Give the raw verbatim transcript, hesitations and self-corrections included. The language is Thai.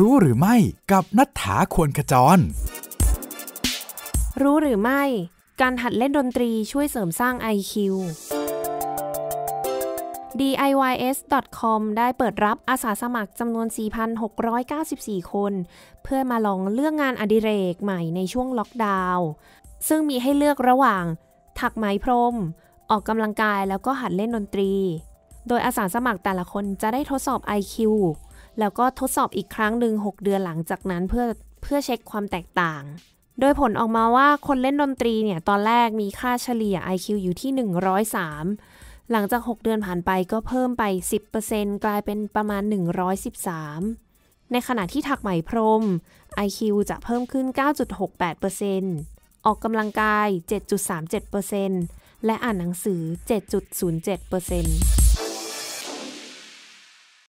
รู้หรือไม่กับณัฐฐา ควรขจรรู้หรือไม่การหัดเล่นดนตรีช่วยเสริมสร้าง ไอ คิว ดี ไอ วาย เอส ดอท คอม ได้เปิดรับอาสาสมัครจำนวน สี่พันหกร้อยเก้าสิบสี่ คนเพื่อมาลองเลือกงานอดิเรกใหม่ในช่วงล็อกดาวน์ซึ่งมีให้เลือกระหว่างถักไหมพรมออกกำลังกายแล้วก็หัดเล่นดนตรีโดยอาสาสมัครแต่ละคนจะได้ทดสอบ ไอ คิว แล้วก็ทดสอบอีกครั้งหนึ่งหกเดือนหลังจากนั้นเพื่อเพื่อเช็คความแตกต่างโดยผลออกมาว่าคนเล่นดนตรีเนี่ยตอนแรกมีค่าเฉลี่ย ไอ คิว อยู่ที่หนึ่งร้อยสามหลังจากหกเดือนผ่านไปก็เพิ่มไป สิบเปอร์เซ็นต์ กลายเป็นประมาณหนึ่งร้อยสิบสามในขณะที่ถักไหมพรม ไอ คิว จะเพิ่มขึ้น เก้าจุดหกแปดเปอร์เซ็นต์ ออกกำลังกาย เจ็ดจุดสามเจ็ดเปอร์เซ็นต์ และอ่านหนังสือ เจ็ดจุดศูนย์เจ็ดเปอร์เซ็นต์